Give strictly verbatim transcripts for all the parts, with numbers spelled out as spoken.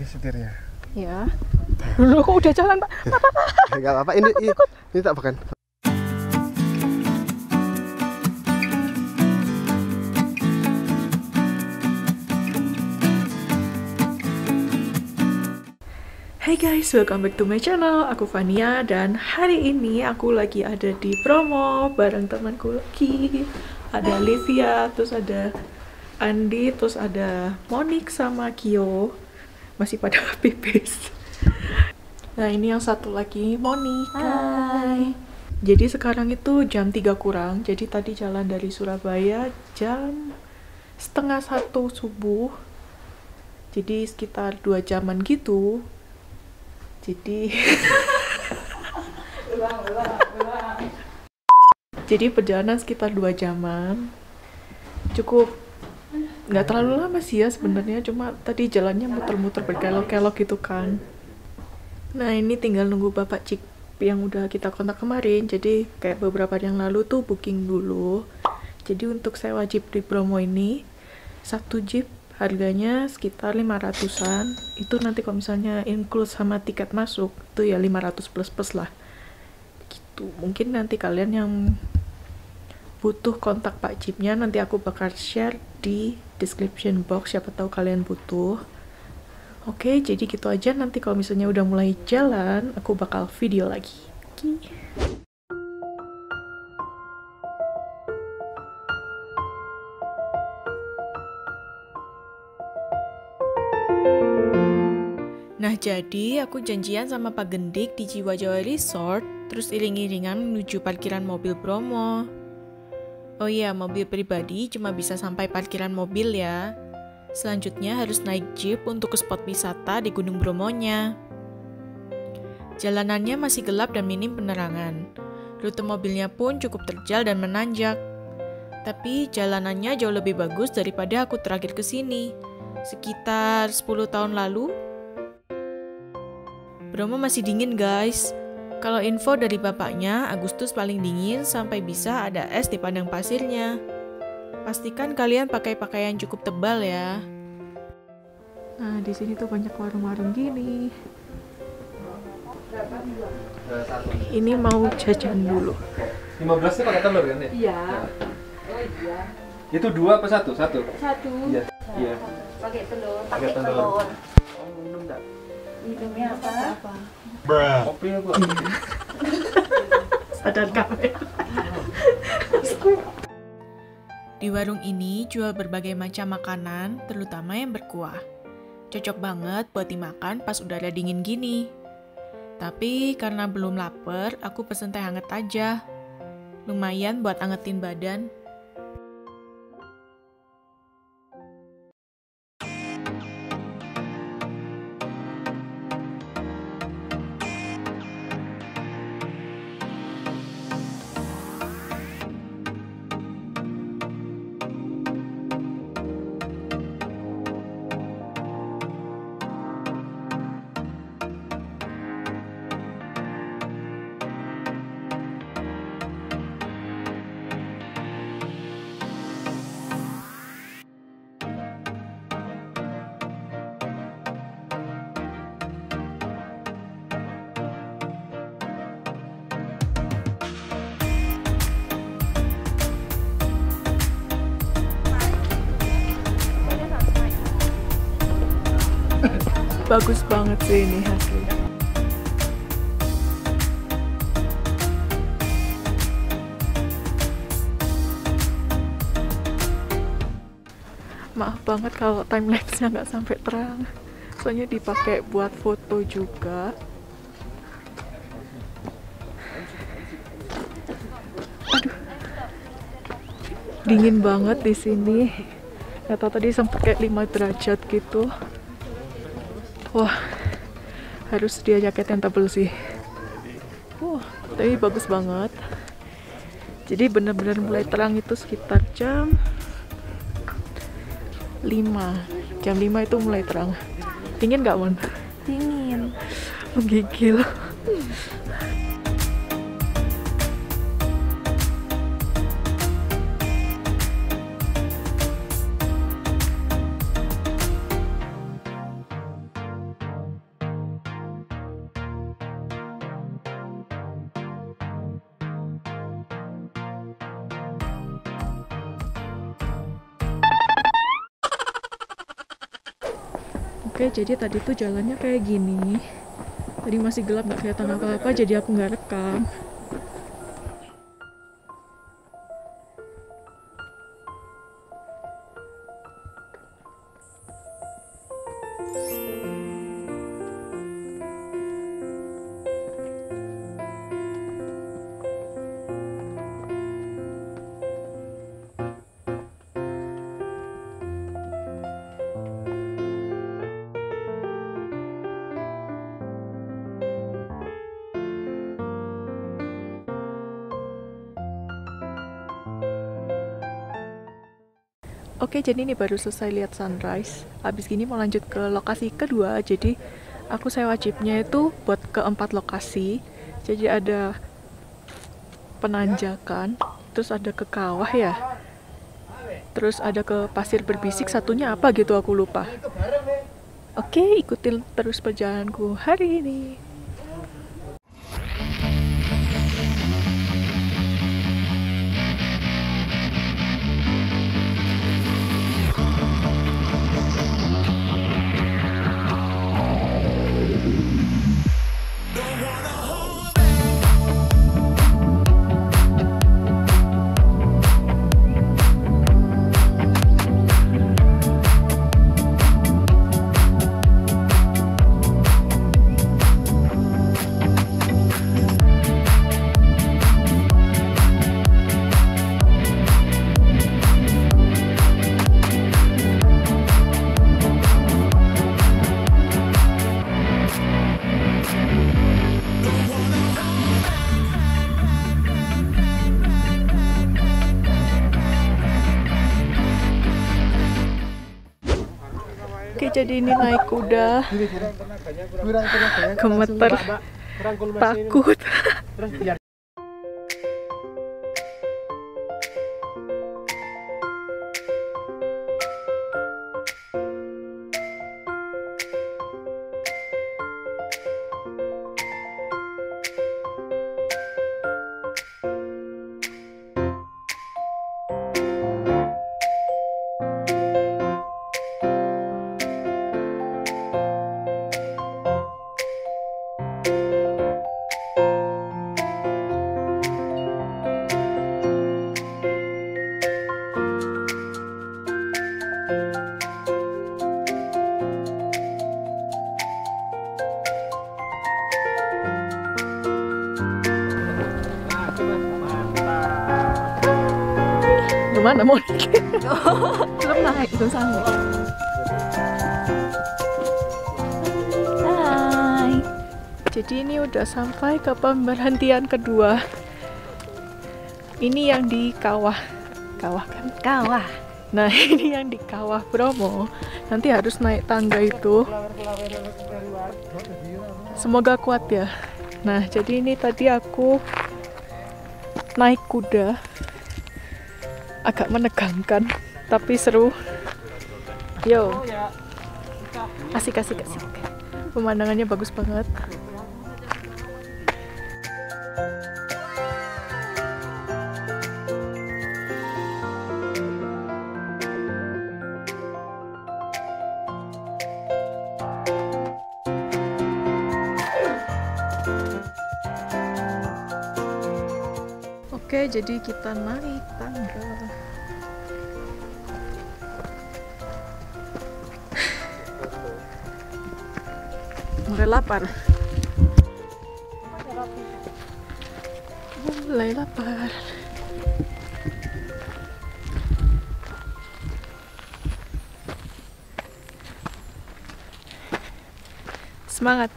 Ini setirnya. Ya. Loh, kok udah jalan, Pak? Apa apa? Enggak apa-apa. Ini ini, ini tak bukan. Hey guys, welcome back to my channel. Aku Fania dan hari ini aku lagi ada di Bromo bareng temanku Ki. Ada Livia, terus ada Andi, terus ada Monique sama Kyo. Masih pada pipis. Nah, ini yang satu lagi Monique. Hai. Jadi sekarang itu jam tiga kurang. Jadi tadi jalan dari Surabaya jam setengah satu subuh. Jadi sekitar dua jaman gitu. Jadi ulang, ulang, ulang. Jadi perjalanan sekitar dua jaman, cukup nggak terlalu lama sih ya sebenarnya, cuma tadi jalannya muter-muter berkelok-kelok gitu kan. Nah ini tinggal nunggu bapak cik yang udah kita kontak kemarin, jadi kayak beberapa hari yang lalu tuh booking dulu. Jadi untuk sewa jeep di Bromo ini satu jeep harganya sekitar lima ratusan. Itu nanti kalau misalnya include sama tiket masuk itu ya lima ratus plus plus lah gitu. Mungkin nanti kalian yang butuh kontak Pak Jeepnya nanti aku bakal share di description box, siapa tahu kalian butuh. Oke, jadi gitu aja. Nanti kalau misalnya udah mulai jalan aku bakal video lagi. Oke. Nah, jadi aku janjian sama Pak Gendik di Jiwa Jawa Resort, terus iring-iringan menuju parkiran mobil Bromo. Oh iya, mobil pribadi cuma bisa sampai parkiran mobil ya. Selanjutnya harus naik jeep untuk ke spot wisata di Gunung Bromonya. Jalanannya masih gelap dan minim penerangan. Rute mobilnya pun cukup terjal dan menanjak. Tapi jalanannya jauh lebih bagus daripada aku terakhir ke sini. Sekitar sepuluh tahun lalu. Bromo masih dingin guys. Kalau info dari bapaknya, Agustus paling dingin sampai bisa ada es di padang pasirnya. Pastikan kalian pakai pakaian cukup tebal ya. Nah di sini tuh banyak warung-warung gini. Ini mau jajan dulu. lima belas itu pakai telur kan ya? Iya. Oh iya. Itu dua apa satu? Satu. Satu. Iya. Iya. Pakai telur. Pakai telur. Oh minum enggak? Minumnya apa? Apa? Bruh. Kopi apa? Sadar kamera. Di warung ini jual berbagai macam makanan, terutama yang berkuah. Cocok banget buat dimakan pas udara dingin gini. Tapi karena belum lapar, aku pesen teh hangat aja. Lumayan buat angetin badan. Bagus banget sih ini hasilnya. Maaf banget kalau timelapse-nya nggak sampai terang. Soalnya dipakai buat foto juga. Aduh. Dingin banget di sini. Nggak tahu tadi sempat kayak lima derajat gitu. Wah, harus dia jaket yang tebel sih. Wah, tapi bagus banget. Jadi benar-benar mulai terang itu sekitar jam lima. Jam lima itu mulai terang. Dingin nggak, Mon? Dingin. Menggigil. Oke, jadi tadi tuh jalannya kayak gini. Tadi masih gelap, nggak kelihatan apa-apa, jadi aku nggak rekam. Oke, jadi ini baru selesai lihat sunrise. Abis gini mau lanjut ke lokasi kedua. Jadi aku sewa jeepnya itu buat keempat lokasi. Jadi ada penanjakan, terus ada ke kawah ya, terus ada ke pasir berbisik, satunya apa gitu aku lupa. Oke, ikutin terus perjalananku hari ini. Jadi ini naik kuda, gemeter, takut. Mana Monique? Belum naik, belum sampai. Hai. Jadi ini udah sampai ke pemberhentian kedua. Ini yang di kawah, kawah kan? Kawah. Nah ini yang di kawah Bromo. Nanti harus naik tangga itu. Semoga kuat ya. Nah jadi ini tadi aku naik kuda. Agak menegangkan, tapi seru. Yo, asik asik asik. Pemandangannya bagus banget. Oke, jadi kita naik tangga. Mulai lapar. Mulai lapar. Semangat.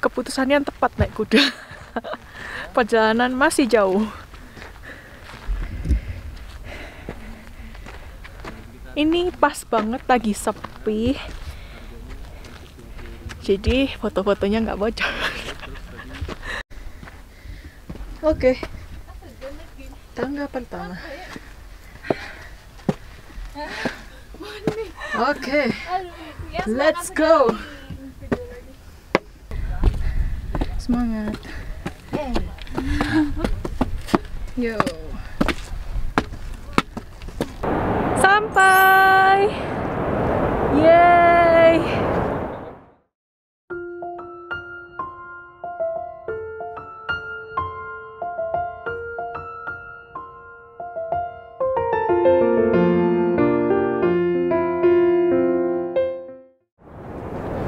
Keputusannya yang tepat naik kuda. Perjalanan masih jauh. Ini pas banget lagi sepi. Jadi foto-fotonya nggak bocor. Oke, okay. Tangga pertama. Oke, okay. Let's go. Semangat. Yo. Sampai.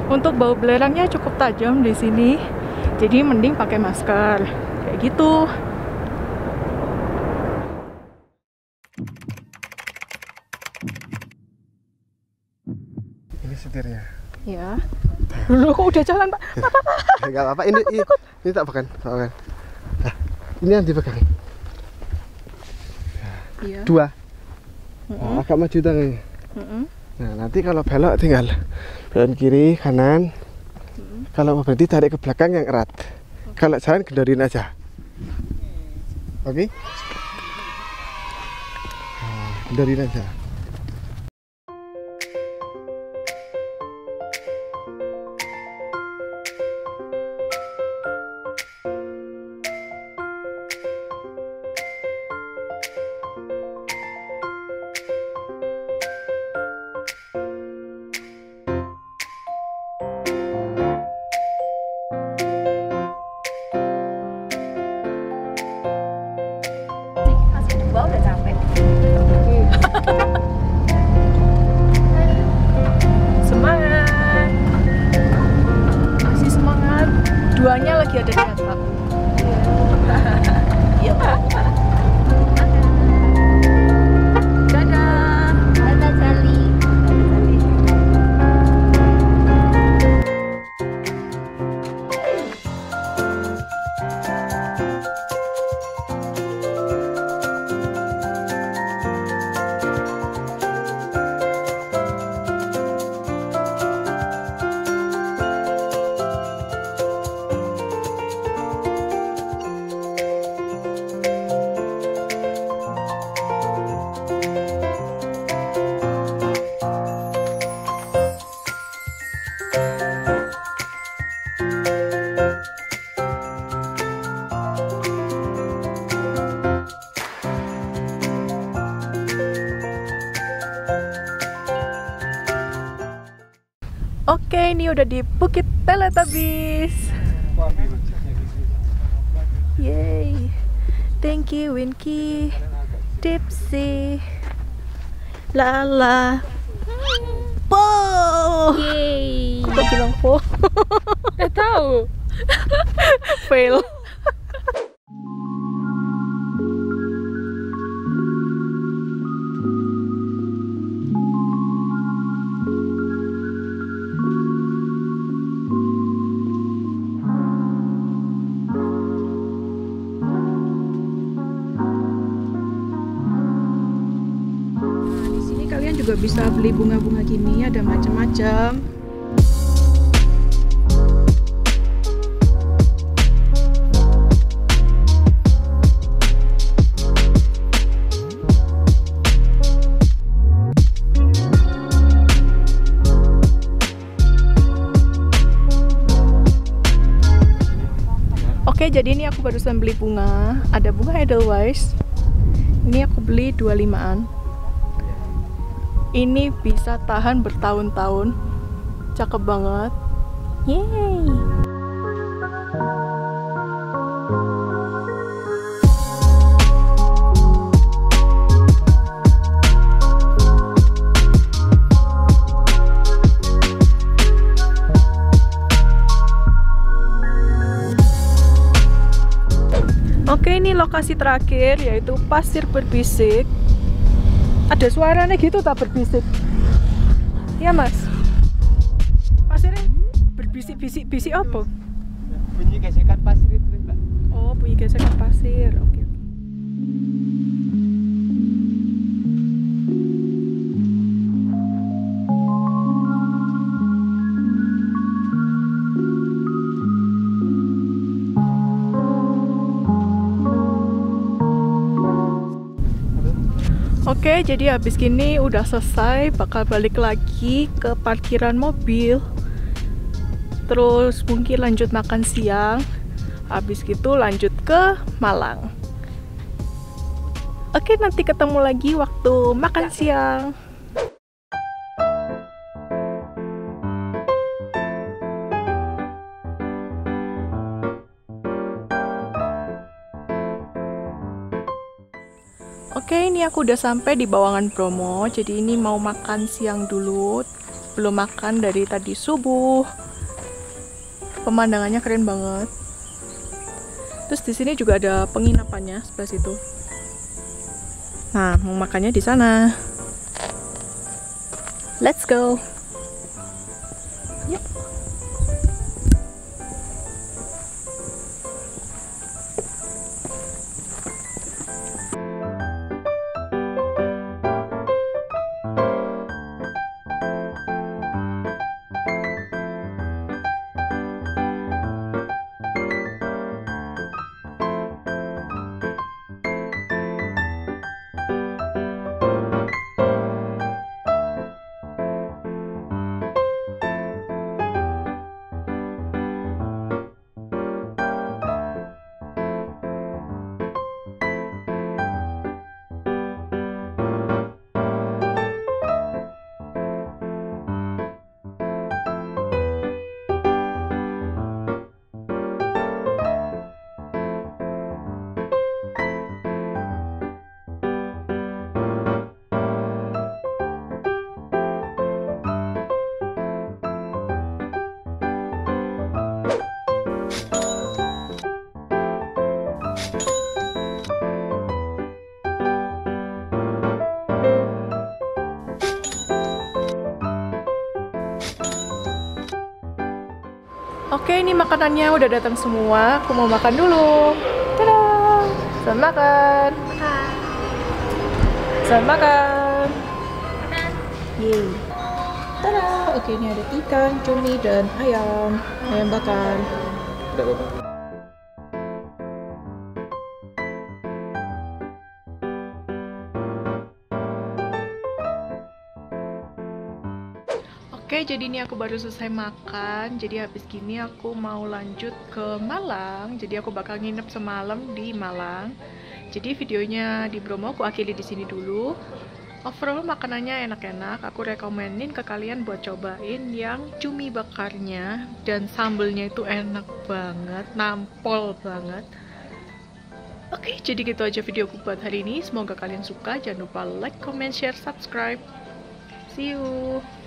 Untuk bau belerangnya cukup tajam di sini, jadi mending pakai masker kayak gitu. Ini setirnya. Ya. Dulu kok udah jalan, Pak. Enggak apa-apa. Enggak apa-apa. Ini ini, ini tak pegang, tak pegang. Nah, ini yang dipegang. Iya. Dua. Mm-hmm. Nah, agak maju tangannya. Mm-hmm. Nah, nanti kalau belok tinggal belok kiri, kanan. Mm-hmm. Kalau mau berhenti tarik ke belakang yang erat. Okay. Kalau jalan gendorin aja. Oke? Okay? Nah, gendorin aja. Oke, ini udah di Bukit Teletubbies. Yeay. Thank you Winky, Dipsy, Lala. Po. Yeay. Kok bilang po? Gak tahu. Fail. Bisa beli bunga-bunga gini, ada macam-macam. Oke, jadi ini aku barusan beli bunga. Ada bunga edelweiss. Ini aku beli dua puluh limaan. Ini bisa tahan bertahun-tahun. Cakep banget. Yeay. Oke, ini lokasi terakhir yaitu Pasir Berbisik. Ada suaranya gitu tak berbisik. Iya mas. Pasirnya berbisik-bisik-bisik apa? Bunyi gesekan pasir itu mbak. Oh, bunyi gesekan pasir. Oke. Okay. Oke, jadi habis gini udah selesai, bakal balik lagi ke parkiran mobil. Terus mungkin lanjut makan siang. Habis gitu lanjut ke Malang. Oke, nanti ketemu lagi waktu makan siang. Oke, ini aku udah sampai di Bawangan Bromo. Jadi ini mau makan siang dulu. belum makan dari tadi subuh. Pemandangannya keren banget. Terus di sini juga ada penginapannya sebelah situ. Nah, mau makannya di sana. Let's go. Yuk. Oke, ini makanannya udah datang semua. Aku mau makan dulu. Tada! Selamat makan. Makan. Selamat makan. Makan. Yeay. Tada! Oke, ini ada ikan, cumi, dan ayam. Ayam bakar. Tidak apa-apa. Oke, jadi ini aku baru selesai makan. Jadi habis gini aku mau lanjut ke Malang. Jadi aku bakal nginep semalam di Malang. Jadi videonya di Bromo aku akhiri di sini dulu. Overall makanannya enak-enak. Aku rekomenin ke kalian buat cobain yang cumi bakarnya dan sambelnya itu enak banget, nampol banget. Oke, jadi gitu aja videoku buat hari ini. Semoga kalian suka. Jangan lupa like, comment, share, subscribe. See you.